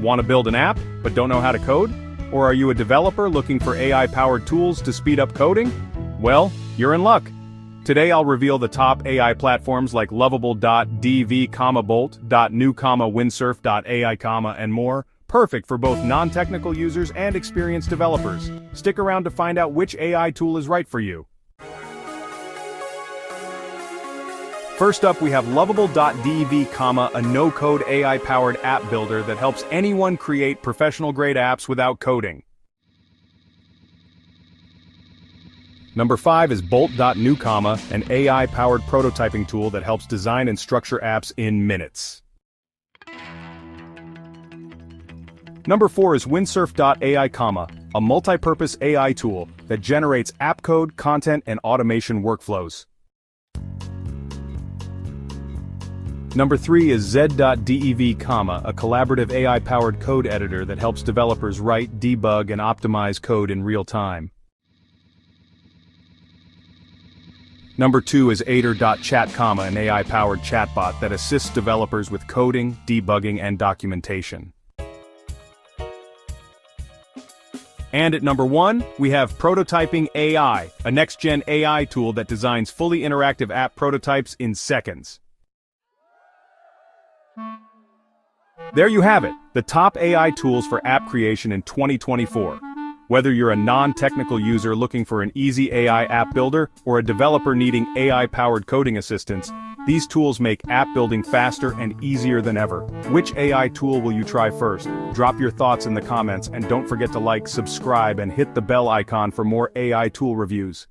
Want to build an app, but don't know how to code? Or are you a developer looking for AI-powered tools to speed up coding? Well, you're in luck. Today I'll reveal the top AI platforms like Lovable.dev, Bolt.new, Windsurf.ai, and more, perfect for both non-technical users and experienced developers. Stick around to find out which AI tool is right for you. First up, we have Lovable.dev, a no-code AI-powered app builder that helps anyone create professional-grade apps without coding. Number 5 is Bolt.new, an AI-powered prototyping tool that helps design and structure apps in minutes. Number 4 is Windsurf.ai, a multi-purpose AI tool that generates app code, content, and automation workflows. Number 3 is Zed.dev, a collaborative AI-powered code editor that helps developers write, debug, and optimize code in real time. Number 2 is Aider.chat, an AI-powered chatbot that assists developers with coding, debugging, and documentation. And at number 1, we have Prototyping AI, a next-gen AI tool that designs fully interactive app prototypes in seconds. There you have it, the top AI tools for app creation in 2024. Whether you're a non-technical user looking for an easy AI app builder or a developer needing AI-powered coding assistance, these tools make app building faster and easier than ever. Which AI tool will you try first? Drop your thoughts in the comments and don't forget to like, subscribe, and hit the bell icon for more AI tool reviews.